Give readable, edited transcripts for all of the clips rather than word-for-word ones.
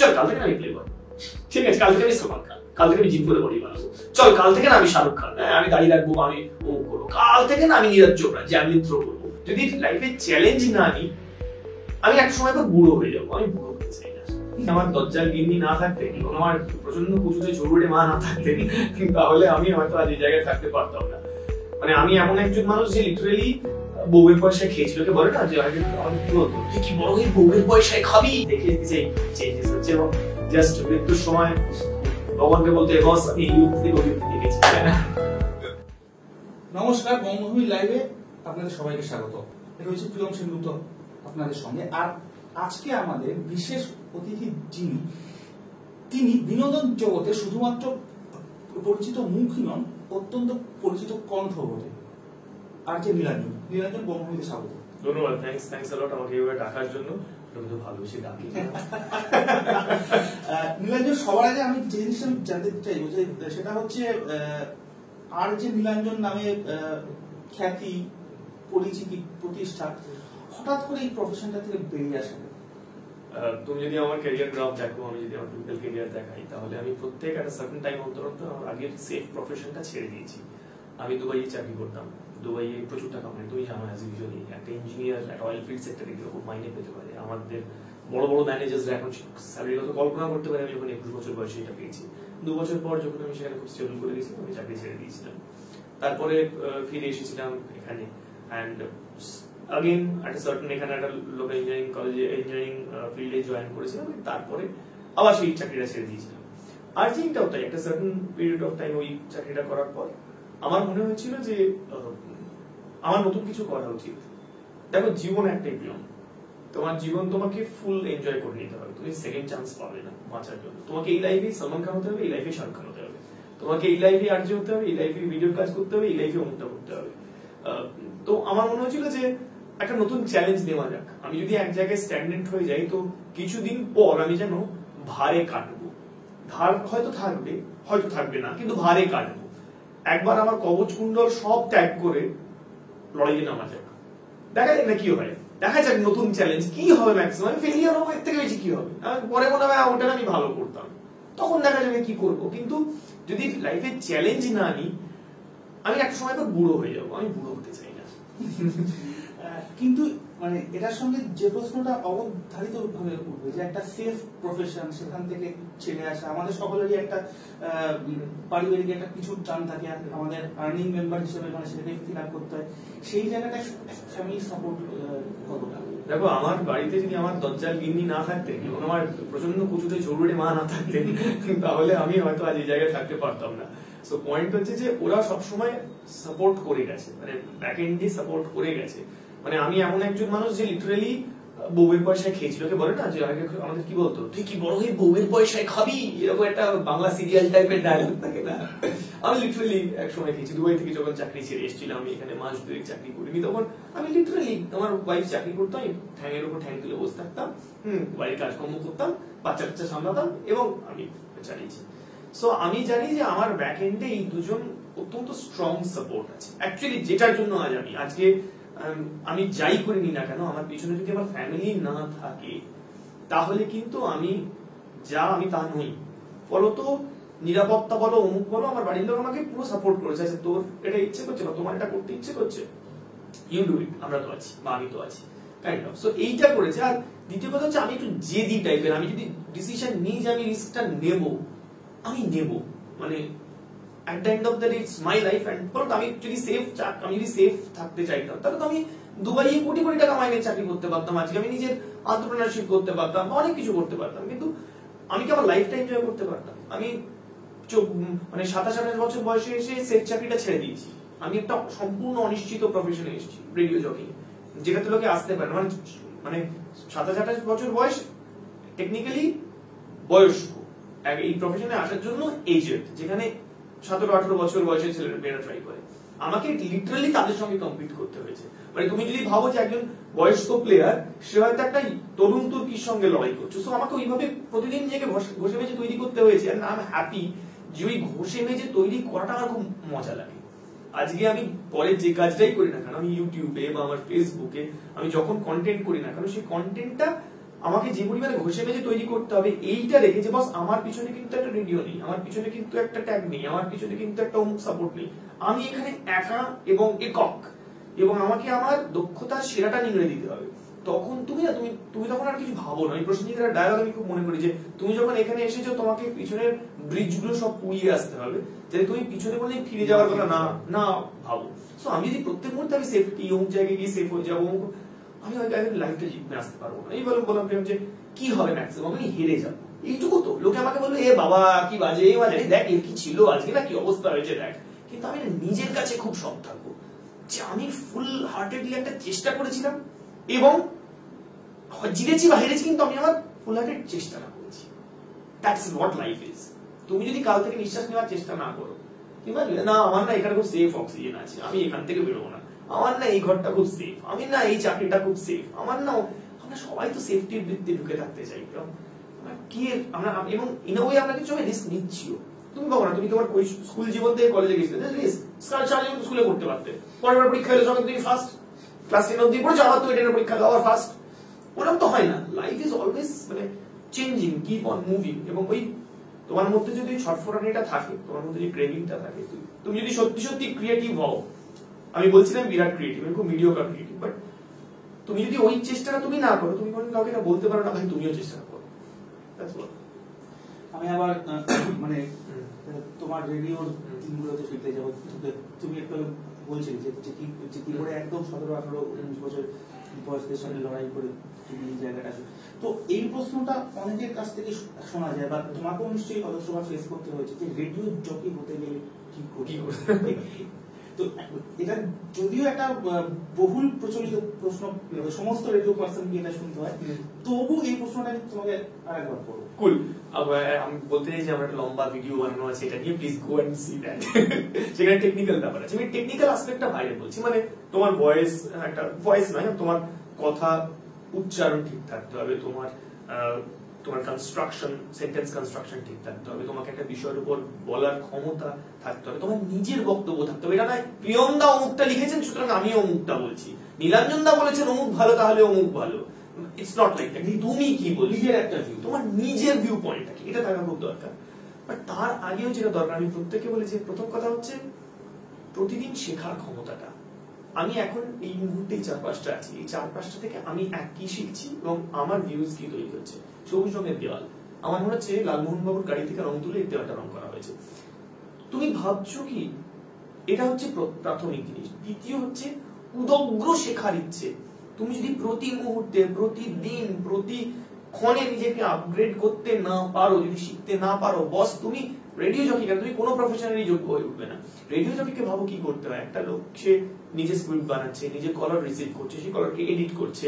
চল কাল থেকে আমি প্লে করব, ঠিক আছে? কাল থেকে আমি সালমান খান, কাল থেকে আমি জিম করে বডি বানাবো, চল কাল থেকে না আমি শাহরুখ খান, হ্যাঁ আমি দাঁড়িয়ে রাখবো, আমি ও করবো, কাল থেকে না আমি নীরাজ চোপড়া, জ্যাভলিন থ্রো করবো। যদি লাইফে চ্যালেঞ্জ না নিই আমি এক সময় তো বুড়ো হয়ে যাবো, আমি বুড়ো হতে চাই না। আমার দরজার গিন্নি না থাকতেন, আমার প্রচন্ড পুজোতে ঝরুড়ে মা না থাকতেন, তাহলে আমি হয়তো আজ এই জায়গায় থাকতে পারতাম না। মানে আমি এমন একজন মানুষ যে লিটারেলি বউয়ের পয়সায় খেয়েছিল, কে বলে না যে তুই কি বড় হয়ে বউয়ের পয়সায় খাবি, দেখে চেঞ্জেস হচ্ছে। এবং জাস্ট মৃত্যুর সময় ভগবানকে বলতে বস আমি দেখেছি। নমস্কার, বঙ্গভূমি লাইভে আপনাদের সবাইকে স্বাগত। এটা হচ্ছে প্রিয়ম সেনগুপ্ত আপনাদের সঙ্গে। আর আজকে আমাদের বিশেষ অতিথি যিনি, তিনি বিনোদন জগতে শুধুমাত্র পরিচিত মুখ নন, অত্যন্ত পরিচিত কণ্ঠ বলে RJ Nilanjan। নিরঞ্জন বঙ্গভূমিতে স্বাগত। ধন্যবাদ, থ্যাঙ্কস আ লট আমাকে এইভাবে ডাকার জন্য। নিরঞ্জন, সবার আগে আমি যে জিনিসটা জানতে চাইবো সেটা হচ্ছে RJ Nilanjan নামে খ্যাতি, পরিচিতি, প্রতিষ্ঠা, হঠাৎ করে এই প্রফেশনটা থেকে বেরিয়ে আসা। তুমি যদি আমার ক্যারিয়ার গ্রাফ দেখো, আমি যদি আমার টোটাল ক্যারিয়ার দেখাই, তাহলে আমি প্রত্যেক একটা সার্টেন টাইম অন্তর অন্তর আমার আগের সেফ প্রফেশনটা ছেড়ে দিয়েছি। আমি দুবাইয়ে চাকরি করতাম, দুবাইয়ে প্রচুর টাকা পাই, তুমি জানো অ্যাজ ইউজুয়ালি একটা ইঞ্জিনিয়ার একটা অয়েল ফিল্ড সেক্টরে কীরকম মাইনে পেতে পারে। আমাদের বড় বড় ম্যানেজাররা এখন স্যালারির কথা কল্পনা করতে পারে। আমি যখন 21 বছর বয়সে এটা পেয়েছি, 2 বছর পর যখন আমি সেখানে খুব স্টেবল করে গেছিলাম, আমি চাকরি ছেড়ে দিয়েছিলাম। তারপরে ফিরে এসেছিলাম এখানে, অ্যান্ড আগেন একটা সার্টেন এখানে একটা লোকাল ইঞ্জিনিয়ারিং কলেজে ইঞ্জিনিয়ারিং ফিল্ডে জয়েন করেছিলাম। তারপরে আবার সেই চাকরিটা ছেড়ে দিয়েছিলাম। আর চিন্তাও তাই, একটা সার্টেন পিরিয়ড অফ টাইম ওই চাকরিটা করার পর আমার মনে হয়েছিল যে আমার নতুন কিছু করা উচিত। দেখো, জীবন একটা প্রিয়ম, তোমার জীবন তোমাকে ফুল এনজয় করে নিতে হবে, তুমি সেকেন্ড চান্স পাবে না বাঁচার জন্য। তোমাকে এই লাইফে সালমান খান হতে হবে, এই লাইফে শাহরুখ খান হতে হবে, তোমাকে এই লাইফে RJ হতে হবে, এই লাইফে ভিডিওর কাজ করতে হবে, এই লাইফে অমুকটা করতে হবে। তো আমার মনে হয়েছিল যে একটা নতুন চ্যালেঞ্জ নেওয়া যাক। আমি যদি এক জায়গায় স্ট্যাগনেন্ট হয়ে যাই, তো কিছুদিন পর আমি যেন ভারে কাটবো, ধার হয়তো থাকবে হয়তো থাকবে না, কিন্তু ভারে কাটবো। একবার আমার কবচ কুণ্ডল সব ত্যাগ করে লড়াইয়ে নামা যাক, দেখা যাক না কি হয়, দেখা যাক নতুন চ্যালেঞ্জ কি হবে। ম্যাক্সিমাম ফেলিয়ার হবো, এর থেকে বেশি কি হবে, পরে মনে হয় ওটা আমি ভালো করতাম, তখন দেখা যাবে কি করবো। কিন্তু যদি লাইফে চ্যালেঞ্জ না নিই আমি এক সময় তো বুড়ো হয়ে যাবো, আমি বুড়ো হতে চাই না। কিন্তু মানে এটার সঙ্গে যে প্রশ্নটা অবধারিত ভাবে উঠবে যে একটা সেফ প্রফেশন সেখান থেকে ছেড়ে আসা, আমাদের সকলেরই একটা পারিবারিক একটা কিছু টান থাকে, আমাদের আর্নিং মেম্বার হিসেবে মানে সেটাকে ফিল আপ করতে হয়। সেই জায়গাটা ফ্যামিলি সাপোর্ট কতটা? দেখো, আমার বাড়িতে যদি আমার দরজার গিন্নি না থাকতেন এবং আমার প্রচন্ড কুচুতে ঝরুড়ে মা না থাকতেন, তাহলে আমি হয়তো আজ এই জায়গায় থাকতে পারতাম না। সো পয়েন্ট হচ্ছে যে ওরা সবসময় সাপোর্ট করে গেছে, মানে ব্যাক এন্ডে সাপোর্ট করে গেছে। মানে আমি এমন একজন মানুষ যে লিটারেলি বউয়ের পয়সায় খেয়েছিল, কে বলে না যে আমাদের কি বলতো, তুই কি বড় হয়ে বউয়ের পয়সায় খাবি, এরকম একটা বাংলা সিরিয়াল টাইপের ডায়লগ থাকে না। আমি লিটারেলি একসময় খেয়েছি। দুবাই থেকে যখন চাকরি ছেড়ে এসেছিলাম, আমি এখানে মাস 2 চাকরি করিনি, তখন আমি লিটারেলি আমার ওয়াইফ চাকরি করতাম, ঠ্যাঙের উপর ঠ্যাং তুলে বসে থাকতাম, বাড়ির কাজকর্ম করতাম, বাচ্চা সামলাতাম এবং আমি চালিয়েছি। সো আমি জানি যে আমার ব্যাক এন্ডে এই দুজন অত্যন্ত স্ট্রং সাপোর্ট আছে। অ্যাকচুয়ালি যেটার জন্য আজ আমি আজকে আমি যাই করিনি না কেন, আমার পিছনে যদি আমার ফ্যামিলি না থাকে তাহলে কিন্তু আমি যা আমি তা নই। ফলত নিরাপত্তা বলো, অমুক বলো, আমার বাড়ির লোক আমাকে পুরো সাপোর্ট করেছে। আচ্ছা, তোর এটা ইচ্ছে করছে বা তোমার এটা করতে ইচ্ছে করছে, ইউ ডু ইট, আমরা তো আছি বা আমি তো আছি, কাইন্ড অফ। সো এইটা করেছে। আর দ্বিতীয় কথা হচ্ছে আমি একটু জেদি টাইপের। আমি যদি ডিসিশন নিই যে আমি রিস্কটা নেব, আমি নেব। মানে at the end of the day it's my life, and but আমি যদি সেফ থাকতে চাইতাম তাহলে তো আমি দুবাইয়ে কোটি কোটি টাকা মাইনে চাকরি করতে পারতাম, আজকে আমি নিজের এন্টারপ্রেনারশিপ করতে পারতাম, অনেক কিছু করতে পারতাম। কিন্তু আমি কি আমার লাইফটা এনজয় করতে পারতাম? আমি মানে 27-28 বছর বয়সে এসে সেফ চাকরিটা ছেড়ে দিয়েছি। আমি একটা সম্পূর্ণ অনিশ্চিত প্রফেশনে এসেছি, রেডিও জকি, যেটাতে লোকে আসতে পারে। মানে 27-28 বছর বয়স টেকনিক্যালি বয়স্ক, এই প্রফেশনে আসার জন্য এজেড, যেখানে 17-18 বছর বয়সে ছেলেরা মেয়েরা ট্রাই করে। আমাকে লিটারালি তাদের সঙ্গে কম্পিট করতে হয়েছে। মানে তুমি যদি ভাবো যে একজন বয়স্ক প্লেয়ার, সে হয়তো একটা তরুণ তুর্কির সঙ্গে লড়াই করছে। সো আমাকে ওইভাবে প্রতিদিন নিজেকে ঘষে মেজে তৈরি করতে হয়েছে। আর আমি হ্যাপি যে ওই ঘষে মেজে তৈরি করাটা আমার খুব মজা লাগে। আজকে আমি পরে যে কাজটাই করি না কেন, আমি ইউটিউবে বা আমার ফেসবুকে আমি যখন কন্টেন্ট করি না কেন, সেই কন্টেন্টটা আমাকে যে পরিমাণে ঘষে মেজে তৈরি করতে হবে এইটা রেখে যে বস আমার পিছনে কিন্তু একটা রেডিও নেই, আমার পিছনে কিন্তু একটা ট্যাগ নেই, আমার পিছনে কিন্তু একটা অমুক সাপোর্ট নেই, আমি এখানে একা এবং একক এবং আমাকে আমার দক্ষতার সেরাটা নিংড়ে দিতে হবে, তখন তুমি না তুমি তখন আর কিছু ভাবো না। এই প্রসঙ্গে একটা ডায়ালগ আমি খুব মনে করি যে তুমি যখন এখানে এসেছো তোমাকে পিছনের ব্রিজগুলো সব পুড়িয়ে আসতে হবে যাতে তুমি পিছনে বলে ফিরে যাওয়ার কথা না না ভাবো। সো আমি যদি প্রত্যেক মুহূর্তে আমি সেফটি অমুক জায়গায় গিয়ে সেফ হয়ে যাবো, আমি হয়তো লাইফটা জিতনে আসতে পারবো না। এই বললাম যে কি হবে ম্যাক্সিমাম আমি হেরে যাবো, এইটুকু তো লোকে আমাকে বললো এ বাবা কি বাজে এই বাজে দেখ এর কি ছিল আজকে না কি অবস্থা হয়েছে দেখ, কিন্তু আমি নিজের কাছে খুব শখ থাকবো যে আমি ফুল হার্টেডলি একটা চেষ্টা করেছিলাম এবং জিতেছি বা হেরেছি কিন্তু আমি আমার ফুল হার্টেড চেষ্টাটা করেছি। That's what life is. তুমি যদি কাল থেকে নিঃশ্বাস নেওয়ার চেষ্টা না করো কিংবা না আমার না এখানে খুব সেফ অক্সিজেন আছে আমি এখান থেকে বেরোবো না, আমার না এই ঘরটা খুব সেফ, আমি না এই চাকরিটা খুব সেফ, আমার না আমরা সবাই তো সেফটির বৃত্তে ঢুকে থাকতে চাই এবং ইন আ ওয়ে আমরা কিছু রিস্ক নিচ্ছিও। তুমি কখনো তুমি তোমার স্কুল জীবন থেকে কলেজে গেছিলে রিস্ক স্কুলে করতে পারতে, পরের বার পরীক্ষা হলে যখন তুমি ফার্স্ট ক্লাস 10 অবধি পড়ে যাওয়া তো এটা পরীক্ষা দেওয়ার ফার্স্ট ওরকম তো হয় না। লাইফ ইজ অলওয়েজ মানে চেঞ্জিং, কিপ অন মুভিং। এবং ওই তোমার মধ্যে যদি ছটফটানিটা থাকে, তোমার মধ্যে যে ক্রেভিংটা থাকে, তুমি যদি সত্যি সত্যি ক্রিয়েটিভ হও, আমি বলছিলাম বিরাট ক্রিয়েটিভ এবং খুব মিডিওকার ক্রিয়েটিভ, বাট তুমি যদি ওই চেষ্টাটা তুমি না করো তুমি কোনো কাউকে বলতে পারো না ভাই তুমিও চেষ্টা করো। আমি আবার মানে তোমার রেডিওর দিনগুলোতে ফিরতে যাবো, তুমি একটা বলছিলি যে কি করে একদম 17-18-19 বছর বয়সদের সঙ্গে লড়াই করে তুমি এই জায়গাটা আসো, তো এই প্রশ্নটা অনেকের কাছ থেকে শোনা যায় বা তোমাকেও নিশ্চয়ই অনেক সময় ফেস করতে হয়েছে যে রেডিও জকি হতে গেলে কি করতে, তো এটা যদিও একটা বহুল প্রচলিত প্রশ্ন সমস্ত রেডিও পার্সনকে এটা শুনতে হয়, তবু এই প্রশ্নটা তোমাকে আরেকবার করব। কুল আবার আমি বলতে চাই যে আমার একটা লম্বা ভিডিও বানানো আছে এটা নিয়ে, please go and see that. সেখানে টেকনিক্যাল ব্যাপার আছে, আমি টেকনিক্যাল অ্যাসপেক্টটা বাইরে বলছি, মানে তোমার ভয়েস একটা ভয়েস নয়, তোমার কথা উচ্চারণ ঠিক থাকতে হবে, তোমার কনস্ট্রাকশন সেন্টেন্স কনস্ট্রাকশন ঠিক থাকতে হবে, তোমাকে একটা বিষয়ের উপর বলার ক্ষমতা থাকতে হবে, তোমার নিজের বক্তব্য থাকতে হবে। এটা নয় প্রিয়ম দা অমুকটা লিখেছেন সুতরাং আমি অমুকটা বলছি, নীলাঞ্জন দা বলেছেন অমুক ভালো তাহলে অমুক ভালো, ইটস নট লাইক দ্যাট। তুমি কি বলছো নিজের একটা ভিউ, তোমার নিজের ভিউ পয়েন্টটা কি এটা থাকা খুব দরকার। বাট তার আগেও যেটা দরকার আমি প্রত্যেককে বলেছি, প্রথম কথা হচ্ছে প্রতিদিন শেখার ক্ষমতাটা। আমি এখন এই মুহূর্তে চারপাশটা আছি, এই চারপাশটা থেকে আমি কি শিখছি এবং আমার ভিউজ কি তৈরি হচ্ছে। সবুজ রঙের দেওয়াল, আমার মনে হচ্ছে লালমোহন বাবুর গাড়ি থেকে রং তুলে এই দেওয়ালটা রং করা হয়েছে, তুমি ভাবছো কি? এটা হচ্ছে প্রাথমিক জিনিস। দ্বিতীয় হচ্ছে উদগ্র শেখার ইচ্ছে। তুমি যদি প্রতি মুহূর্তে প্রতিদিন প্রতিক্ষণে নিজেকে আপগ্রেড করতে না পারো, যদি শিখতে না পারো, বস তুমি রেডিও জকি কেন তুমি কোনো প্রফেশনালি যোগ্য হয়ে উঠবে না। রেডিও জকিকে ভাবো কি করতে হয়, একটা লোক সে নিজে স্ক্রিপ্ট বানাচ্ছে, নিজে কলার রিসিভ করছে, সেই কলারকে এডিট করছে,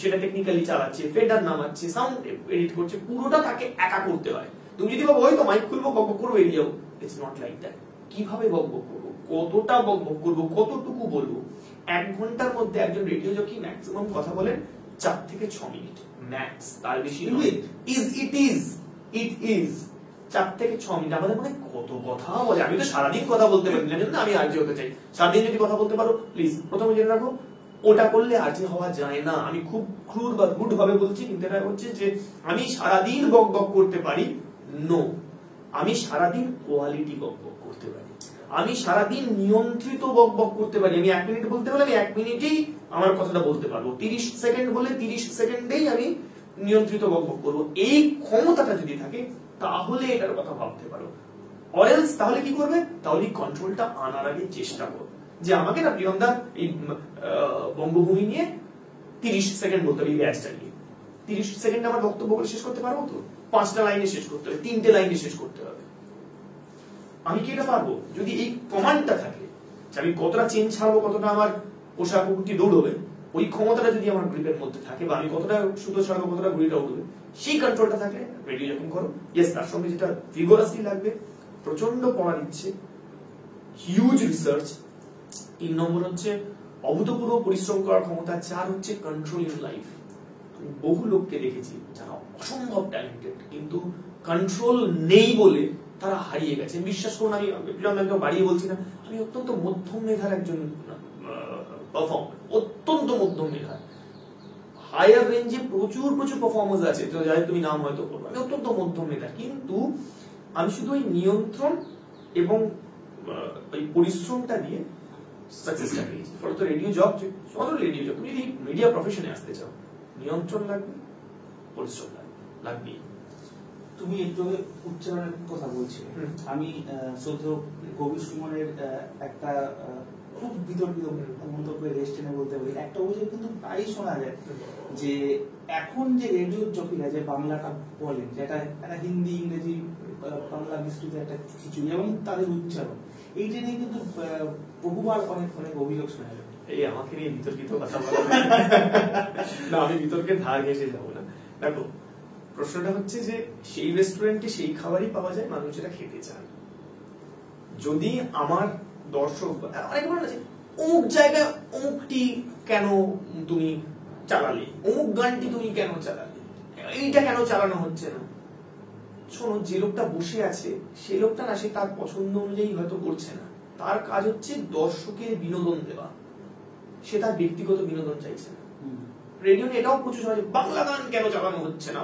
সেটা টেকনিক্যালি চালাচ্ছে, ফেডার নামাচ্ছে, সাউন্ড এডিট করছে, পুরোটা তাকে একা করতে হয়। তুমি যদি ভাবো ওই তো মাইক খুলবো বকবক করবো এড়িয়ে যাবো, ইটস নট লাইক দ্যাট। কিভাবে বকবক করবো, কতটা বকবক করবো, কতটুকু বলবো? 1 ঘন্টার মধ্যে একজন রেডিও জকি ম্যাক্সিমাম কথা বলেন 4 থেকে 6 মিনিট ম্যাক্স, তার বেশি নয়। ইট ইজ 4 থেকে 6 মিনিট আমাদের মধ্যে কত কথা বলে। আমি তো সারাদিন কথা বলতে পারি না, জানো আমি আরজি হতে চাই। সারাদিন যদি কথা বলতে পারো প্লিজ প্রথমে জেনে রাখো ওটা করলে আরজি হওয়া যায় না। আমি খুব ক্রুর বা গুড ভাবে বলছি, কিন্তু এটা হচ্ছে যে আমি সারাদিন বকবক করতে পারি, নো। আমি সারাদিন কোয়ালিটি বকবক করতে পারি, আমি সারাদিন নিয়ন্ত্রিত বকবক করতে পারি। আমি 1 মিনিট বলতে পারলে আমি 1 মিনিটেই আমার কথাটা বলতে পারবো, 30 সেকেন্ড বলে 30 সেকেন্ডেই আমি নিয়ন্ত্রিত বকবক করবো। এই ক্ষমতাটা যদি থাকে তাহলে এটার কথা ভাবতে পারো। অরেলস তাহলে কি করবে? তাহলে কন্ট্রোলটা আনার আগে চেষ্টা করবে যে আমাকে না প্রিয়মদার এই বঙ্গভূমি নিয়ে 30 সেকেন্ড বলতে হবে, এই ব্যাচটা নিয়ে 30 সেকেন্ড আমার বক্তব্য বলে শেষ করতে পারবো তো? 5টা লাইনে শেষ করতে হবে, 3টে লাইনে শেষ করতে হবে। আমি কি এটা পারবো? যদি এই কমান্ডটা থাকে যে আমি কতটা চেন ছাড়বো, কতটা আমার পোশাক কুকুরটি দৌড়বে, ওই ক্ষমতাটা যদি আমার গ্রিপের মধ্যে থাকে, বা আমি কতটা সুতো ছাড়বো, কতটা ঘুড়িটা উঠবে, সেই কন্ট্রোলটা থাকলে রেডিও যখন করো। ইয়েস, তার সঙ্গে যেটা ভিগোরাসলি লাগবে প্রচন্ড পড়া দিচ্ছে, হিউজ রিসার্চ। 3 নম্বর হচ্ছে অভূতপূর্ব পরিশ্রম করার ক্ষমতা। 4 হচ্ছে কন্ট্রোল ইন লাইফ। আমি বহু লোককে দেখেছি যারা অসম্ভব ট্যালেন্টেড, কিন্তু কন্ট্রোল নেই বলে তারা হারিয়ে গেছে। বিশ্বাস করুন, আমি বাড়িয়ে বলছি না, আমি অত্যন্ত মধ্যম মেধার একজন, অত্যন্ত মধ্যম মেধার, আয়ার রেঞ্জে প্রচুর প্রচুর পারফরম্যান্স আছে তো যাই তুমি নাম হয়তো করবে অত্যন্ত মধ্যম এটা, কিন্তু আমি শুধু ওই নিয়ন্ত্রণ এবং ওই পরিশ্রমটা দিয়ে সাকসেসটা পেয়েছি। ফলে তো রেডিও জব, সদর রেডিও জব, তুমি যদি মিডিয়া প্রফেশনে আসতে চাও নিয়ন্ত্রণ লাগবে, পরিশ্রম লাগবে। তুমি একটু উচ্চারণের কথা বলছিলে, আমি শ্রদ্ধেয় কবি সুমনের একটা খুব বিতর্কিত মন্তব্য রেস্টে বলতে পারি, একটা অভিযোগ কিন্তু প্রায় শোনা যায় যে এখন যে রেডিও জকিরা যে বাংলাটা বলেন, যেটা একটা হিন্দি ইংরেজি বাংলা মিশ্রিত একটা কিছু এবং তাদের উচ্চারণ, এইটা নিয়ে কিন্তু বহুবার অনেক অনেক অভিযোগ শোনা যায়। এই আমাকে নিয়ে বিতর্কিত কথা বলা না, আমি বিতর্কের ধার ঘেঁষে যাবো না। দেখো প্রশ্নটা হচ্ছে যে সেই রেস্টুরেন্টে সেই খাবারই পাওয়া যায় মানুষেরা খেতে চান, যদি আমার দর্শক অনেক বলে না যে অমুক জায়গায় অমুকটি কেন তুমি চালালে, অমুক গানটি তুমি কেন চালালে, এইটা কেন চালানো হচ্ছে না, শোনো যে লোকটা বসে আছে সেই লোকটা না সে তার পছন্দ অনুযায়ী হয়তো করছে না, তার কাজ হচ্ছে দর্শকের বিনোদন দেওয়া, সে তার ব্যক্তিগত বিনোদন চাইছে না। রেডিও নিয়ে এটাও প্রচুর সময় বাংলা গান কেন চালানো হচ্ছে না,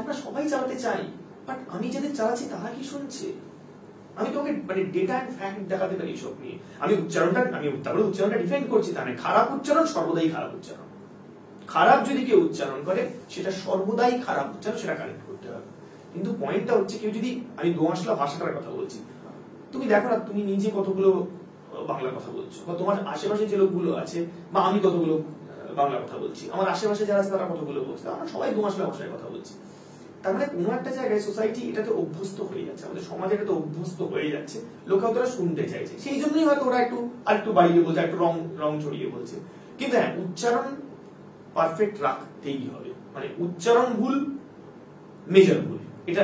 আমরা সবাই চালাতে চাই, বাট আমি যাদের চালাচ্ছি তারা কি শুনছে, আমি তোমাকে মানে ডেটা অ্যান্ড ফ্যাক্ট দেখাতে পারি এইসব নিয়ে। আমি উচ্চারণটা, আমি তারপরে উচ্চারণটা ডিফেন্ড করছি, তার খারাপ উচ্চারণ সর্বদাই খারাপ উচ্চারণ, খারাপ যদি কেউ উচ্চারণ করে সেটা সর্বদাই খারাপ উচ্চারণ, সেটা কারেক্ট করতে হবে। কিন্তু পয়েন্টটা হচ্ছে কেউ যদি, আমি দোঁয়াশলা ভাষাটার কথা বলছি, তুমি দেখো না তুমি নিজে কতগুলো বাংলা কথা বলছো, বা তোমার আশেপাশে যে লোকগুলো আছে, বা আমি কতগুলো বাংলা কথা বলছি, আমার আশেপাশে যারা আছে তারা কতগুলো বলছে, আমরা সবাই দোঁয়াশলা ভাষায় কথা বলছি। তার মানে কোনো একটা জায়গায় সোসাইটি এটাতে অভ্যস্ত হয়ে যাচ্ছে, আমাদের সমাজে এটাতে অভ্যস্ত হয়ে যাচ্ছে, লোকে ওরা শুনতে চাইছে, সেই জন্যই হয়তো ওরা একটু আর একটু বাড়িয়ে বলছে, একটু রং রং ছড়িয়ে বলছে। কিন্তু হ্যাঁ, উচ্চারণ পারফেক্ট রাখতেই হবে, মানে উচ্চারণ ভুল মেজর ভুল,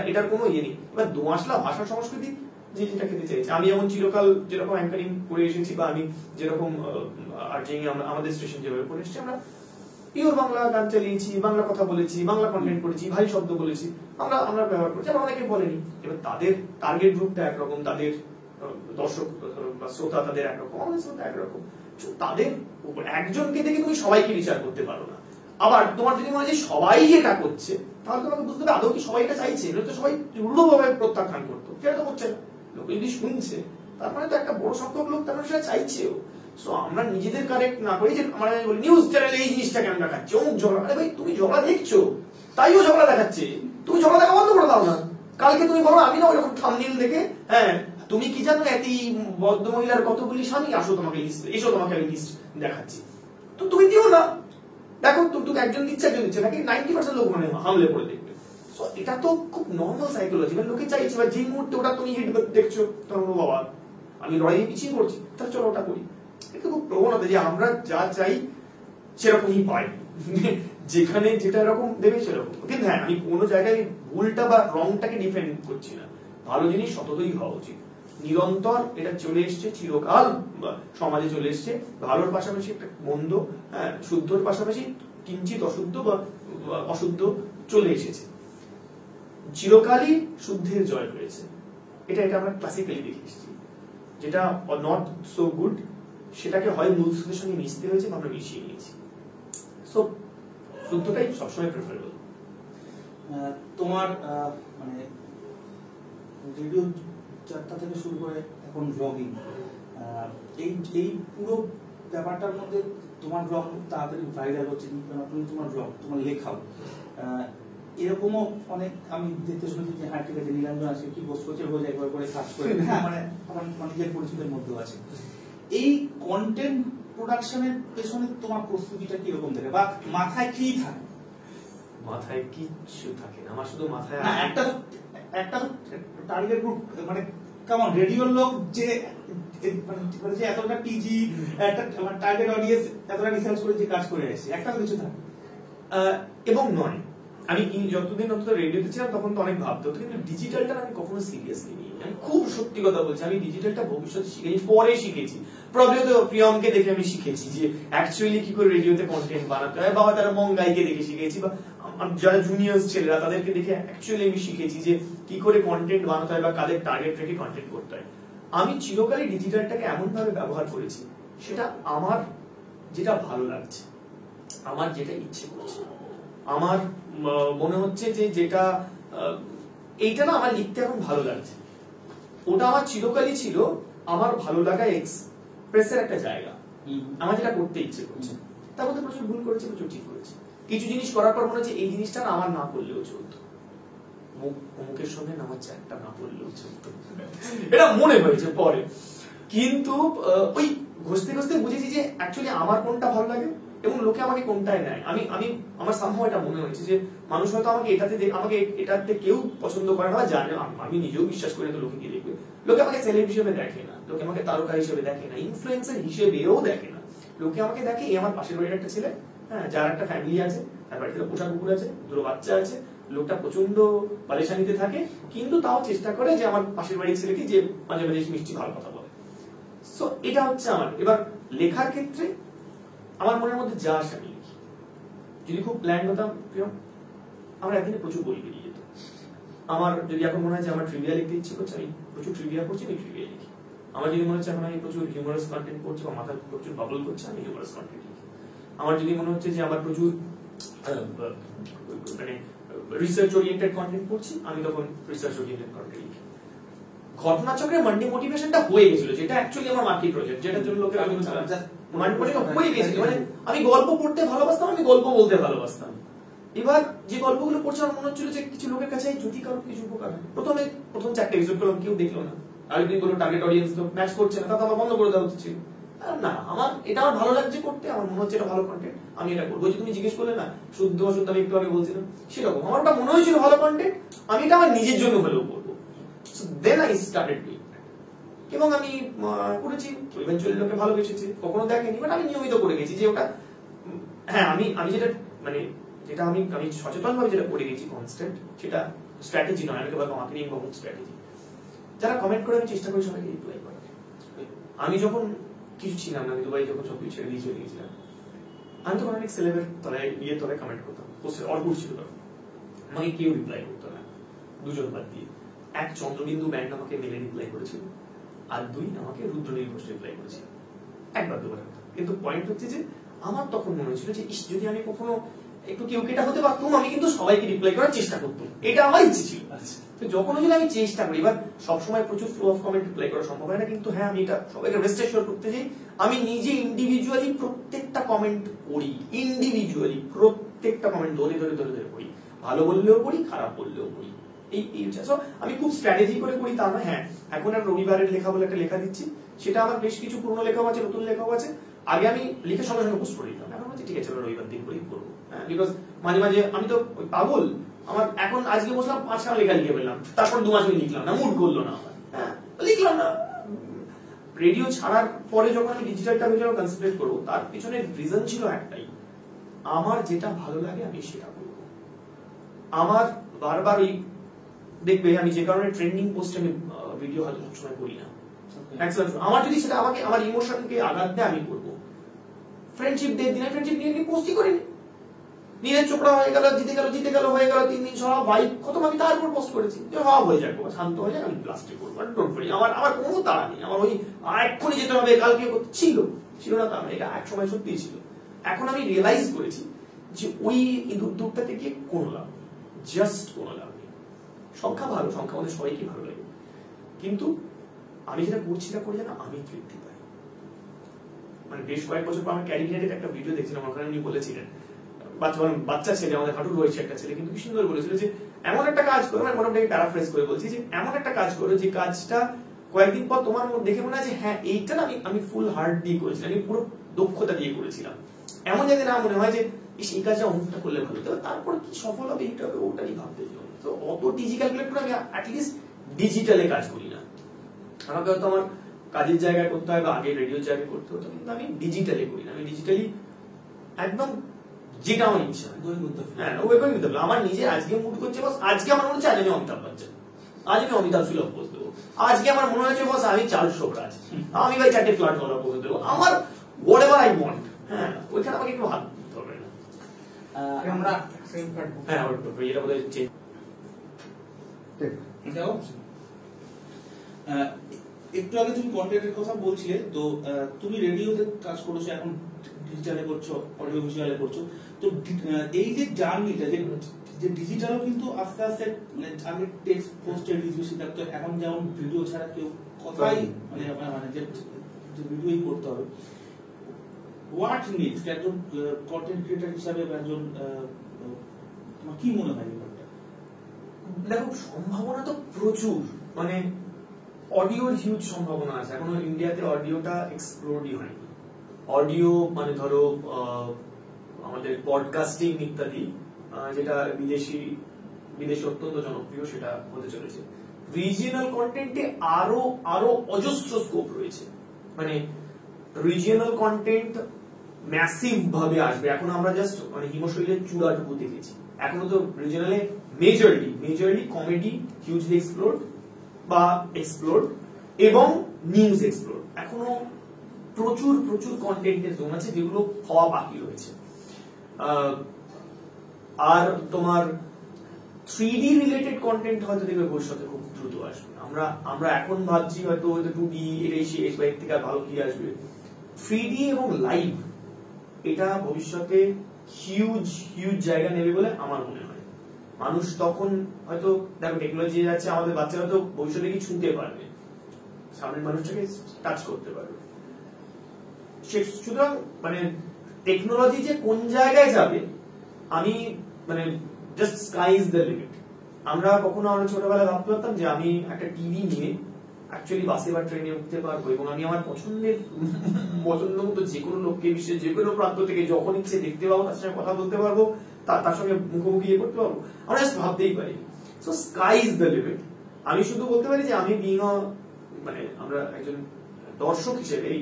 এটার কোনো ইয়ে নেই। এবার দোঁয়াশলা ভাষা সংস্কৃতি যে যেটা খেতে চাইছে, আমি যেমন চিরকাল যেরকম অ্যাঙ্কারিং করে এসেছি, বা আমি যেরকম আর্জিং আমাদের স্টেশন যেভাবে করে এসেছি, আমরা পিওর বাংলা গান চালিয়েছি, বাংলা কথা বলেছি, বাংলা কন্টেন্ট করেছি, ভারী শব্দ বলেছি, আমরা আমরা ব্যবহার করছি, আমরা অনেকে বলেনি। এবার তাদের টার্গেট গ্রুপটা একরকম, তাদের দর্শক বা শ্রোতা তাদের একরকম, আমাদের শ্রোতা একরকম, তাদের উপর একজনকে দেখে তুমি সবাইকে বিচার করতে পারো না। আবার তোমার যদি মনে হয় যে সবাই এটা করছে, তাহলে তোমাকে বুঝতে হবে আদৌ কি সবাই এটা চাইছে, এটা তো সবাই রূঢ়ভাবে প্রত্যাখ্যান করতো, সেটা তো করছে না। লোকে যদি শুনছে তার মানে তো একটা বড় সংখ্যক লোক তার সেটা চাইছেও। সো আমরা নিজেদের কারেক্ট না করি যে আমরা বলি নিউজ চ্যানেলে এই জিনিসটা কেন দেখাচ্ছে, অমুক ঝগড়া, আরে ভাই তুমি ঝগড়া দেখছো তাইও ঝগড়া দেখাচ্ছে, তুমি ঝগড়া দেখা বন্ধ করে দাও না। কালকে তুমি বলো আমি না ওইরকম থাম্বনেল দেখে, হ্যাঁ তুমি কি জানো এত বদ্ধ মহিলার কতগুলি স্বামী, আসো তোমাকে লিস্ট, এসো তোমাকে আমি লিস্ট দেখাচ্ছি, তো তুমি দিও না, দেখো তুমি একজন দিচ্ছে একজন দিচ্ছে, নাকি 90% লোক মানে হামলে পড়ে দেখবে। সো এটা তো খুব নর্মাল সাইকোলজি, মানে লোকে চাইছে, বা যে মুহূর্তে ওটা তুমি হিট দেখছো তখন বাবা আমি লড়াই পিছিয়ে করছি, তাহলে চলো ওটা করি। এটা খুব প্রবণতা যে আমরা যা চাই সেরকমই পাই, যেখানে যেটা এরকম দেবে সেরকম। কিন্তু হ্যাঁ, আমি কোনো জায়গায় ভুলটা বা রংটাকে ডিফেন্ড করছি না, ভালো জিনিস সততই হওয়া উচিত, নিরন্তর এটা চলে এসছে চিরকাল সমাজে চলে এসছে, ভালোর পাশাপাশি একটা মন্দ, হ্যাঁ শুদ্ধর পাশাপাশি কিঞ্চিত অশুদ্ধ বা অশুদ্ধ চলে এসেছে, চিরকালই শুদ্ধের জয় হয়েছে। এটা এটা আমরা ক্লাসিক্যালি দেখে এসেছি, যেটা নট সো গুড সেটাকে হয় মূল সূত্রের সঙ্গে মিশতে হয়েছে, আমরা মিশিয়ে নিয়েছি। সো শুদ্ধটাই সবসময় প্রেফারেবল। তোমার মানে রেডিও যাত্রা থেকে শুরু করে এখন ব্লগিং, এই পুরো ব্যাপারটার মধ্যে তোমার ব্লগ তাড়াতাড়ি ভাইরাল হচ্ছে, তোমার ব্লগ, তোমার লেখাও, এরকমও অনেক আমি দেখতে শুনেছি যে হ্যাঁ ঠিক আছে নীলাঞ্জন আছে কি বস করছে, রোজ একবার করে কাজ করে, হ্যাঁ মানে আমার নিজের পরিচিতের মধ্যেও আছে। এই কন্টেন্ট প্রোডাকশনের পেছনে তোমার প্রস্তুতিটা কিরকম থাকে, বা মাথায় কি থাকে? মাথায় কিচ্ছু থাকে না, আমার শুধু মাথায় একটা টার্গেট গ্রুপ, মানে কেমন রেডিওর লোক যে এতটা পিজি, একটা টার্গেট অডিয়েন্স, এতটা রিসার্চ করে যে কাজ করে আসছে, একটা কিছু থাকে এবং নয়। আমি যতদিন অন্তত রেডিওতে ছিলাম তখন তো অনেক ভাবতে হতো, কিন্তু ডিজিটালটা আমি কখনো সিরিয়াসলি নিই, আমি খুব সত্যি কথা বলছি, আমি ডিজিটালটা ভবিষ্যতে শিখেছি, পরে শিখেছি, প্রবলেম প্রিয়মকে দেখে আমি শিখেছি যে অ্যাকচুয়ালি কি করে রেডিওতে কন্টেন্ট বানাতে হয়, বা তারা মঙ্গাইকে দেখে শিখেছি, বা যারা জুনিয়র ছেলেরা তাদেরকে দেখে অ্যাকচুয়ালি আমি শিখেছি যে কি করে কন্টেন্ট বানাতে হয়, বা কাদের টার্গেট রেখে কন্টেন্ট করতে হয়। আমি চিরকালই ডিজিটালটাকে এমনভাবে ব্যবহার করেছি সেটা আমার যেটা ভালো লাগছে, আমার যেটা ইচ্ছে করছে, আমার মনে হচ্ছে যে যেটা এইটা না আমার লিখতে এখন ভালো লাগছে, ওটা আমার চিরকালই ছিল আমার ভালো লাগা এক্সপ্রেসের একটা জায়গা, আমার যেটা করতে ইচ্ছে করছে। তার মধ্যে প্রচুর ভুল করেছে, প্রচুর ঠিক করেছে, কিছু জিনিস করার পর মনে হচ্ছে এই জিনিসটা না আমার না করলেও চলতো, অমুকের সঙ্গে আমার চারটা না করলেও চলতো, এটা মনে হয়েছে পরে। কিন্তু ওই ঘষতে ঘষতে বুঝেছি যে অ্যাকচুয়ালি আমার কোনটা ভালো লাগে এবং লোকে আমাকে কোনটায় নেয়। আমি আমি আমার সামহ এটা মনে হয়েছে যে মানুষ হয়তো আমাকে এটাতে, আমাকে এটাতে কেউ পছন্দ করে না, জানে না, আমি নিজেও বিশ্বাস করি না লোকে কি দেখবে। লোকে আমাকে সেলিব্রিটি হিসেবে দেখে না, লোকে আমাকে তারকা হিসেবে দেখে না, ইনফ্লুয়েন্সার হিসেবেও দেখে না। লোকে আমাকে দেখে এই আমার পাশের বাড়ির একটা ছেলে, হ্যাঁ, যার একটা ফ্যামিলি আছে, তার বাড়িতে পোষা কুকুর আছে, দুটো বাচ্চা আছে, লোকটা প্রচন্ড পারেশানিতে থাকে, কিন্তু তাও চেষ্টা করে যে আমার পাশের বাড়ির ছেলেটি যে মাঝে মাঝে মিষ্টি ভালো কথা বলে। সো এটা হচ্ছে আমার। এবার লেখার ক্ষেত্রে আমার মনের মধ্যে যা আসে আমি লিখি। যদি খুব প্ল্যান হতাম আমার একদিনে প্রচুর বই বেরিয়ে যেত। আমার যদি এখন মনে হয় যে আমার ট্রিভিয়া লিখতে ইচ্ছে করছে, আমি প্রচুর ট্রিভিয়া করছি, আমি ট্রিভিয়া লিখি। আমার যদি মনে হচ্ছে এখন আমি প্রচুর হিউমারাস কন্টেন্ট করছি বা মাথা প্রচুর বাবল করছে, আমি হিউমারাস কন্টেন্ট লিখি। আমার যদি মনে হচ্ছে যে আমার প্রচুর মানে রিসার্চ ওরিয়েন্টেড কন্টেন্ট করছি, আমি তখন রিসার্চ ওরিয়েন্টেড কন্টেন্ট লিখি। ঘটনাচক্রে মান্ডি মোটিভেশনটা হয়ে গেছিল, যেটা অ্যাকচুয়ালি আমার মার্কেট প্রজেক্ট, যেটার জন্য লোকে মান্ডি মোটিভেশন হয়ে গেছিল। মানে আমি গল্প পড়তে ভালোবাসতাম, আমি গল্প বলতে ভালোবাসতাম। এবার যে গল্পগুলো পড়ছে আমার মনে হচ্ছিল যে কিছু লোকের কাছে যদি কারোর কিছু উপকার হয়। প্রথম চারটে এপিসোড করলাম, কেউ দেখলো না, আর যদি বলো টার্গেট অডিয়েন্স তো ম্যাচ করছে না, তা আমার বন্ধ করে দেওয়া উচিত ছিল না। আমার এটা আমার ভালো লাগছে করতে, আমার মনে হচ্ছে এটা ভালো কন্টেন্ট, আমি এটা করবো। যে তুমি জিজ্ঞেস করলে না শুদ্ধ অশুদ্ধ, আমি একটু আগে বলছিলাম সেরকম, আমার ওটা মনে হয়েছিল ভালো কন্টেন্ট, আমি এটা আমার নিজের জন্য হলেও করবো। So then I started doing that. এবং আমি করেছি, ইভেন্টুয়ালি লোকে ভালোবেসেছে, কখনো দেখেনি, বাট আমি নিয়মিত করে গেছি যে ওটা, হ্যাঁ, আমি যেটা মানে যেটা আমি সচেতনভাবে যেটা করে গেছি কনস্ট্যান্ট, সেটা স্ট্র্যাটেজি নয়, আমি কেবল মার্কেটিং বা স্ট্র্যাটেজি। যারা কমেন্ট করে আমি চেষ্টা করি সবাইকে রিপ্লাই করার। আমি যখন কিছু ছিলাম না, আমি দুবাই যখন সব কিছু ছেড়ে দিয়ে চলে গেছিলাম, আমি তখন অনেক সেলেবের তলায় গিয়ে তলায় কমেন্ট করতাম, অর্কুট ছিল তখন, আমাকে কেউ রিপ্লাই করতো না, দুজন বাদ দিয়ে। এক, চন্দ্রবিন্দু ব্যান্ড আমাকে মেলে রিপ্লাই করেছিল, আর দুই, আমাকে রুদ্রনীল ঘোষ রিপ্লাই করেছিল, একবার দুবার। কিন্তু পয়েন্ট হচ্ছে যে আমার তখন মনে হয়েছিল যে যদি আমি কখনো একটু কেউ কেটা হতে পারতাম, আমি কিন্তু সবাইকে রিপ্লাই করার চেষ্টা করতাম, এটা আমার ইচ্ছে ছিল। তো যখন ওই জন্য আমি চেষ্টা করি, এবার সবসময় প্রচুর ফ্লো অফ কমেন্ট রিপ্লাই করা সম্ভব হয় না, কিন্তু হ্যাঁ, আমি এটা সবাইকে রেজিস্ট্রেশন করতে চাই। আমি নিজে ইন্ডিভিজুয়ালি প্রত্যেকটা কমেন্ট পড়ি, ইন্ডিভিজুয়ালি প্রত্যেকটা কমেন্ট ধরে ধরে ধরে ধরে পড়ি, ভালো বললেও পড়ি, খারাপ বললেও পড়ি। আমি খুব স্ট্র্যাটেজি করে করি তা না, হ্যাঁ। এখন আর রবিবারের লেখা বলে একটা লেখা দিচ্ছি, সেটা আমার বেশ কিছু পুরনো লেখাও আছে, নতুন লেখাও আছে। আগে আমি লিখে সঙ্গে সঙ্গে পোস্ট করে দিতাম, এখন ঠিক আছে রবিবার দিন করেই করবো, বিকজ মাঝে মাঝে আমি তো পাগল, আমার এখন আজকে বসলাম 5 লেখা লিখে পেলাম, তারপর 2 মাস আমি লিখলাম না, মুড করলো না, হ্যাঁ লিখলাম না। রেডিও ছাড়ার পরে যখন আমি ডিজিটালটা বিষয়ে কনসেন্ট্রেট করবো, তার পিছনে রিজন ছিল একটাই, আমার যেটা ভালো লাগে আমি সেটা করবো। আমার বারবার ওই দেখবে, আমি যে কারণে ট্রেন্ডিং পোস্টে আমি ভিডিও হয়তো সবসময় করি না, আমার যদি সেটা আমাকে আমার ইমোশনকে আঘাত দেয় আমি করবো। ফ্রেন্ডশিপ ডে দিনে ফ্রেন্ডশিপ নিয়ে পোস্টই করিনি, নীরজ চোপড়া হয়ে গেল, জিতে গেল হয়ে গেল, 3 দিন সব ভাইব খতম, আমি তারপর পোস্ট করেছি যে হওয়া হয়ে যাবো, শান্ত হয়ে যাক, আমি ব্লাস্টে করবো, ডোন্ট ওয়ারি। আমার কোনো তাড়া নেই, আমার ওই এক্ষুনি যেতে হবে, কালকে ছিল না তা না, এটা এক সময় সত্যিই ছিল। এখন আমি রিয়েলাইজ করেছি যে ওই দূরটা থেকে কোনো লাভ নেই, জাস্ট কোনো লাভ। সংখ্যা ভালো, সংখ্যা আমাদের সবাইকে ভালো লাগে, কিন্তু আমি যেটা করছি না করে যেন আমি তৃপ্তি পাই। মানে বেশ কয়েক বছর পর আমার ক্যারিকেটেড একটা ভিডিও দেখছিলাম, ওখানে উনি বলেছিলেন বাচ্চা ছেলে, আমাদের হাঁটুর রয়েছে একটা ছেলে, কিন্তু কি সুন্দর বলেছিল যে এমন একটা কাজ করো, মানে মোটামুটি প্যারাফ্রেজ করে বলছি যে এমন একটা কাজ করো যে কাজটা কয়েকদিন পর তোমার দেখে মনে হয় যে হ্যাঁ এইটা না আমি ফুল হার্ট দিয়ে করেছিলাম, আমি পুরো দক্ষতা দিয়ে করেছিলাম। এমন যদি না মনে হয় যে এই কাজটা অমুকটা করলে ভালো হতো, তারপর কি সফল হবে এইটা হবে ওটাই ভাবতে চাই। তো অত ডিজিটাল আমি অ্যাটলিস্ট ডিজিটালে কাজ করি না, আমাকে হয়তো আমার কাজের জায়গায় করতে হয় বা আগে রেডিও জায়গায় করতে হতো, কিন্তু আমি ডিজিটালে করি না। আমি ডিজিটালি একদম যেটা আমার ইচ্ছা, হ্যাঁ ওই কই করতে হবে। আমার নিজের আজকে মুড করছে বস, আজকে আমার মনে হচ্ছে আজ আমি অমিতাভ বচ্চন, আজ আমি অমিতাভ সুলভ পোস্ট দেবো, আজকে আমার মনে হচ্ছে বস আমি চাল সোবরাজ, আমি ভাই 4টে ফ্ল্যাট করা পোস্ট দেবো, আমার হোয়াট এভার আই ওয়ান্ট, হ্যাঁ ওইখানে আমাকে একটু হাত দিতে হবে না। আমরা সেম কাট, হ্যাঁ ওটা এটা বলে একটু আগে তুমি কন্টেন্টের কথা বলছিলে, তো তুমি রেডিওতে কাজ করছো, এখন ডিজিটালে করছো অডিও ভিজুয়ালে করছো তো এই যে জার্নিটা যে ডিজিটালও কিন্তু আস্তে আস্তে মানে আমি টেক্সট পোস্টের রিভিউ শিখতে এখন যেমন ভিডিও ছাড়া কেউ কথাই মানে মানে যে ভিডিওই করতে হবে হোয়াট নিডস একজন কন্টেন্ট ক্রিয়েটর হিসেবে একজন তোমার কি মনে হয় দেখো সম্ভাবনা তো প্রচুর মানে অডিওর হিউজ সম্ভাবনা আছে এখনো ইন্ডিয়াতে অডিওটা এক্সপ্লোরই হয়নি অডিও মানে ধরো আমাদের পডকাস্টিং ইত্যাদি যেটা বিদেশি বিদেশে অত্যন্ত জনপ্রিয় সেটা হতে চলেছে রিজিয়নাল কন্টেন্টে আরো আরো অজস্র স্কোপ রয়েছে মানে রিজিয়নাল কন্টেন্ট ম্যাসিভ ভাবে আসবে এখন আমরা জাস্ট মানে হিমশৈলের চূড়াটুকু দেখেছি এখনো তো রিজিয়নালে মেজরলি কমেডি হিউজলি এক্সপ্লোরড বা এক্সপ্লোরড এবং নিউজ এক্সপ্লোরড এখনো প্রচুর প্রচুর কন্টেন্টের জোন আছে যেগুলো হওয়া বাকি রয়েছে আর তোমার 3D রিলেটেড কন্টেন্ট হয়তো দেখবে ভবিষ্যতে খুব দ্রুত আসবে আমরা আমরা এখন ভাবছি হয়তো 2D এর শেষ বা এর থেকে ভালো কি আসবে 3D এবং লাইভ এটা ভবিষ্যতে হিউজ হিউজ জায়গা নেবে বলে আমার মনে হয় মানুষ তখন হয়তো দেখো টেকনোলজি যাচ্ছে আমাদের বাচ্চারা হয়তো ভবিষ্যতে কি ছুঁতে পারবে সামনের মানুষটাকে টাচ করতে পারবে সুতরাং মানে টেকনোলজি যে কোন জায়গায় যাবে আমি মানে just sky is the limit আমরা কখনো আমরা ছোটবেলায় ভাবতে পারতাম যে আমি একটা টিভি নিয়ে অ্যাকচুয়ালি বাসে বা ট্রেনে উঠতে পারবো এবং আমি আমার পছন্দ মতো যে কোনো লোককে বিশ্বের যে কোনো প্রান্ত থেকে যখন ইচ্ছে দেখতে পাবো তার সঙ্গে কথা বলতে পারবো তার সঙ্গে মুখোমুখি করতে পারবো আমরা জাস্ট ভাবতেই পারি so sky is the limit আমি শুধু বলতে পারি যে আমি বিং মানে আমরা একজন দর্শক হিসেবে এই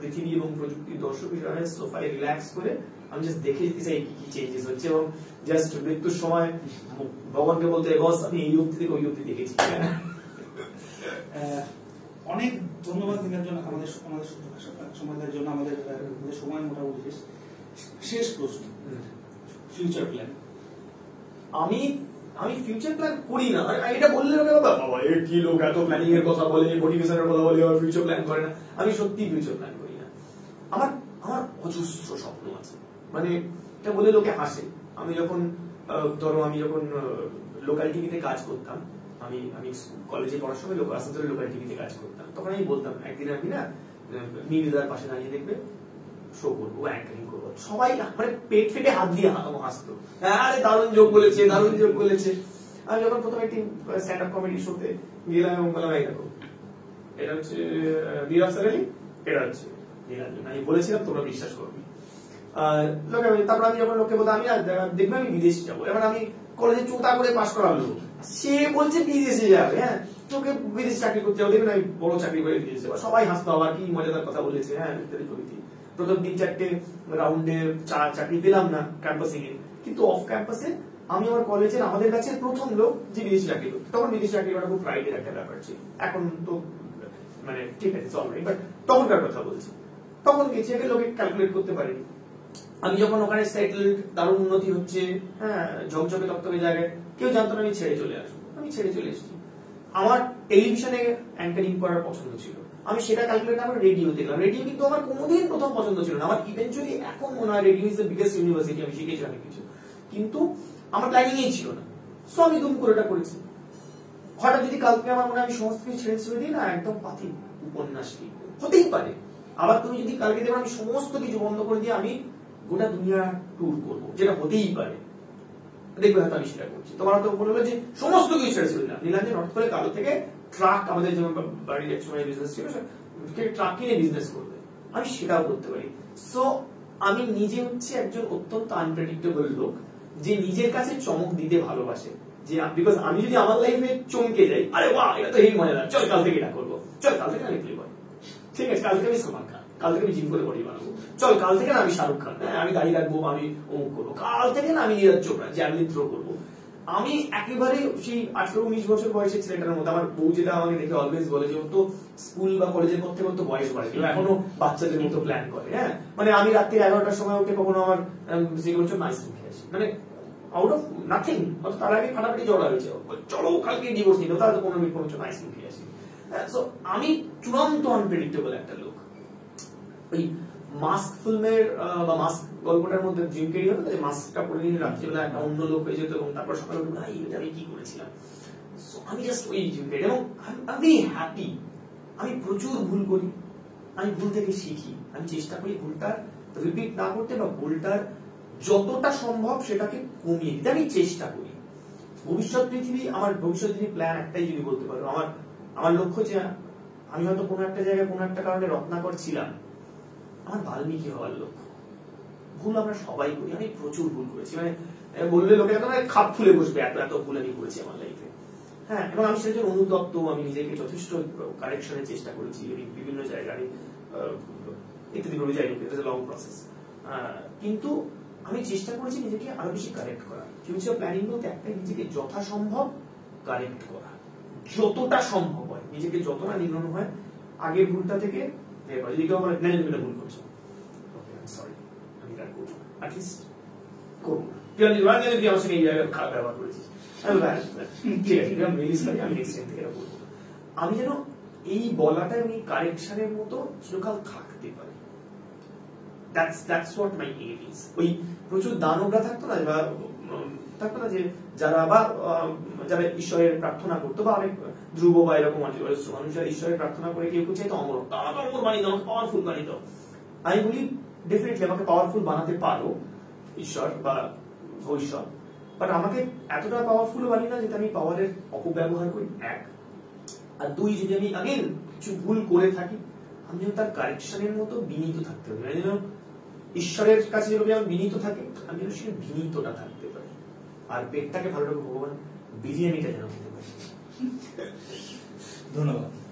পৃথিবী এবং প্রযুক্তির দর্শক হিসেবে সোফায় রিল্যাক্স করে আমি জাস্ট দেখে যেতে চাই কি কি চেঞ্জেস হচ্ছে এবং জাস্ট মৃত্যুর সময় ভগবানকে বলতে বস আমি এই উক্তি থেকে ওই উক্তি দেখেছি অনেক ধন্যবাদ দিনের জন্য আমাদের সমাজের জন্য আমাদের সময় মোটামুটি শেষ প্রশ্ন ফিউচার প্ল্যান আমি আমি ফিউচার প্ল্যান করি না এটা বললে বাবা এর কি লোক এত প্ল্যানিং এর কথা বলে মোটিভেশনের কথা বলে আর ফিউচার প্ল্যান করে না আমি সত্যি ফিউচার প্ল্যান করি না আমার আমার অজস্র স্বপ্ন আছে মানে এটা বলে লোকে হাসে আমি যখন ধরো আমি যখন লোকাল টিভিতে কাজ করতাম আমি আমি কলেজে পড়ার সময় আসানসোলে লোকাল টিভিতে কাজ করতাম তখন আমি বলতাম একদিন আমি না মিডিয়ার পাশে দাঁড়িয়ে দেখবে শো করবো অ্যাঙ্কারিং করবো সবাই মানে পেট ফেটে হাত দিয়ে হাসতো আরে দারুণ যোগ বলেছে দারুণ যোগ বলেছে আমি যখন প্রথমে একটি স্ট্যান্ড আপ কমেডি শোতে গেলাম এবং বললাম এটা হচ্ছে নীরব স্যার আলী এটা হচ্ছে নীলাঞ্জন আমি বলেছিলাম তোমরা বিশ্বাস করবে তারপর আমি যখন লোককে বলতাম আমি দেখবে আমি বিদেশে যাবো এবার আমি কলেজে চোতা করে পাশ করাম সে বলছে বিদেশে যাবে হ্যাঁ তোকে বিদেশে চাকরি করতে হবে দেখবেন আমি বড় চাকরি করে বিদেশে যাবো সবাই হাসতো আবার কি মজাদার কথা বলেছে হ্যাঁ ইত্যাদি প্রভৃতি প্রথম ৩-৪টে রাউন্ডে চাকরি দিলাম না ক্যাম্পাসিং এ কিন্তু অফ ক্যাম্পাসে আমি আমার কলেজের আমাদের কাছে প্রথম লোক যে বিদেশি চাকরি করতো তখন বিদেশি চাকরি করা খুব প্রাইডের একটা ব্যাপার ছিল এখন তো মানে ঠিক আছে অলরাইট বাট তখনকার কথা বলছি তখন গেছি একে লোকে ক্যালকুলেট করতে পারেনি আমি যখন ওখানে সেটেলড দারুণ উন্নতি হচ্ছে হ্যাঁ ঝকঝকে তক্তকে জায়গায় কেউ জানতো না আমি ছেড়ে চলে আসবো আমি ছেড়ে চলে এসেছি আমার টেলিভিশনে অ্যাঙ্কারিং করার পছন্দ ছিল আমি সেটা ক্যালকুলেট না করে রেডিও দিলাম রেডিও কিন্তু আমার কোনোদিন প্রথম পছন্দ ছিল না আমার ইভেনচুয়ালি এখন মনে হয় radio is the biggest university আমি শিখেছি অনেক কিছু কিন্তু আমার প্ল্যানিংই ছিল না সো আমি দুম করে এটা করেছি হঠাৎ যদি কালকে আমার মনে হয় আমি সমস্ত কিছু ছেড়ে ছেড়ে দিই না একদম পাথিক উপন্যাস লিখবো হতেই পারে আবার তুমি যদি কালকে দেবে আমি সমস্ত কিছু বন্ধ করে দিয়ে আমি গোটা দুনিয়া ট্যুর করবো যেটা হতেই পারে দেখবে হয়তো আমি সেটা করছি তোমার হয়তো মনে হলো যে সমস্ত কিছু ছেড়ে ছিল না নীলাঞ্জন হঠাৎ করে কাল থেকে ট্রাক আমাদের যেমন বাড়ির এক সময় বিজনেস ছিল ট্রাক কিনে বিজনেস করবে আমি সেটাও করতে পারি সো আমি নিজে হচ্ছে একজন অত্যন্ত আনপ্রেডিক্টেবল লোক যে নিজের কাছে চমক দিতে ভালোবাসে যে বিকজ আমি যদি আমার লাইফে চমকে যাই আরে বাহ এটা তো এই মজাদার চল কাল থেকে এটা করবো চল কাল থেকে আমি প্লেবয় ঠিক আছে কাল থেকে আমি সালমান খান কাল থেকে আমি জিম করে বডি বানাবো চল কাল থেকে না আমি শাহরুখ খান হ্যাঁ আমি গাড়ি রাখবো আমি অমুক করবো কাল থেকে না আমি নীরাজ চোপড়া জ্যাভলিন থ্রো করবো আমি একেবারে সেই 18-19 বছর বয়সের ছেলেটার মতো আমার বউ যেটা আমাকে দেখে অলওয়েজ বলে যে তো স্কুল বা কলেজের করতে করতে বয়স বাড়ে এখনো বাচ্চাদের মতো প্ল্যান করে হ্যাঁ মানে আমি রাত্রি 11টার সময় উঠে কখনো আমার মাইস মুখে আসি মানে আউট অফ নাথিং অর্থাৎ তার আগে ফাটাফাটি জড়া হয়েছে চলো কালকে ডিভোর্স নিল তাহলে 15 মিনিট পর্যন্ত মাইস মুখে আসি সো আমি চূড়ান্ত আনপ্রেডিক্টেবল একটা লোক ওই মাস্ক ফিল্মের বা মাস্ক গল্পটার মধ্যে জিম ক্যারি হতো যে মাস্কটা পরে নিয়ে রাত্রিবেলা একটা অন্য লোক হয়ে যেত এবং তারপর সকালে উঠে ভাই এটা আমি কি করেছিলাম। সো আমি জাস্ট ওই জিম ক্যারি এবং আমি হ্যাপি। আমি প্রচুর ভুল করি, আমি ভুল থেকে শিখি, আমি চেষ্টা করি ভুলটা রিপিট না করতে বা ভুলটার যতটা সম্ভব সেটাকে কমিয়ে দিতে আমি চেষ্টা করি। ভবিষ্যৎ পৃথিবী আমার ভবিষ্যৎ যদি প্ল্যান একটাই যদি বলতে পারো, আমার লক্ষ্য যে আমি হয়তো কোনো একটা জায়গায় কোনো একটা কারণে রত্নাকর ছিলাম, আমার বাল্মীকি হওয়ার লক্ষ্য। ভুল আমরা সবাই করি, আমি প্রচুর ভুল করেছি, মানে বললে লোকেরা তো খাপ ফুলে বসবে এত এত ভুল আমি করেছি আমার লাইফে। হ্যাঁ, এবং আমি সেজন্য অনুতপ্ত, আমি নিজেকে যথেষ্ট কারেকশনের চেষ্টা করেছি বিভিন্ন জায়গায় ইত্যাদি করে যাই হোক, এটা লং প্রসেস। কিন্তু আমি চেষ্টা করেছি নিজেকে আরো বেশি কারেক্ট করার। ফিউচার প্ল্যানিং বলতে একটা নিজেকে যথাসম্ভব কারেক্ট করা, যতটা সম্ভব হয় নিজেকে যতটা নির্ণয় হয় আগের ভুলটা থেকে। যদি কেউ আমার ন্যানেজমেন্টে ভুল করছো, সরি আমি এটা করবো না, অ্যাটলিস্ট করবো না। যদি আমার সঙ্গে এই জায়গায় খারাপ ব্যবহার করেছিস আমি যেন এই বলাটা আমি কারেকশনের মতো চিরকাল থাকতে পারি। ওই প্রচুর দানবরা থাকতো না যে যারা আবার যারা ঈশ্বরের প্রার্থনা করতো, বা অনেক ধ্রুব বা এরকম মানুষ যারা ঈশ্বরের প্রার্থনা করে কেউ চাইতো অমরত্ব, আমাকে অমর বানিয়ে দাও, পাওয়ারফুল বানিয়ে দাও। আমি বলি ডেফিনেটলি আমাকে পাওয়ারফুল বানাতে পারো ঈশ্বর বা ভবিষ্যৎ, বাট আমাকে এতটা পাওয়ারফুল বানিয়ে না যেটা আমি পাওয়ারের অপব্যবহার করি, এক। আর দুই, যদি আমি আগেন কিছু ভুল করে থাকি আমি যেন তার কারেকশনের মতো বিনীত থাকতে পারি, মানে যেন ঈশ্বরের কাছে যেভাবে আমি বিনীত থাকি আমি যেন সেই বিনীতটা থাকতে পারি। আর পেটটাকে ভালো রাখবো ভগবান, বিরিয়ানিটা যেন খেতে পারি। ধন্যবাদ।